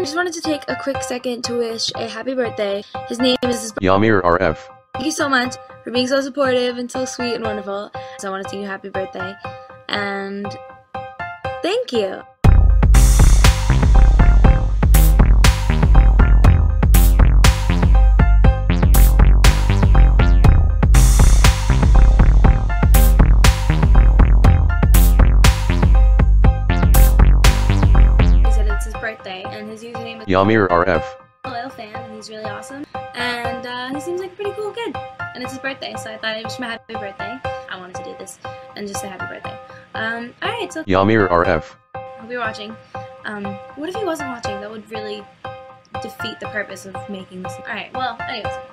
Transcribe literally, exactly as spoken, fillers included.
I just wanted to take a quick second to wish a happy birthday. His name is YamiRF. Thank you so much for being so supportive and so sweet and wonderful. So I want to sing you happy birthday, and thank you. Birthday, and his username is YamiRF. I'm a loyal fan, and he's really awesome, and uh, he seems like a pretty cool kid, and it's his birthday, so I thought I wish him a happy birthday. I wanted to do this, and just say happy birthday. Um, alright, so YamiRF. Hope you're watching. Um, what if he wasn't watching? That would really defeat the purpose of making this. Alright, well, anyways.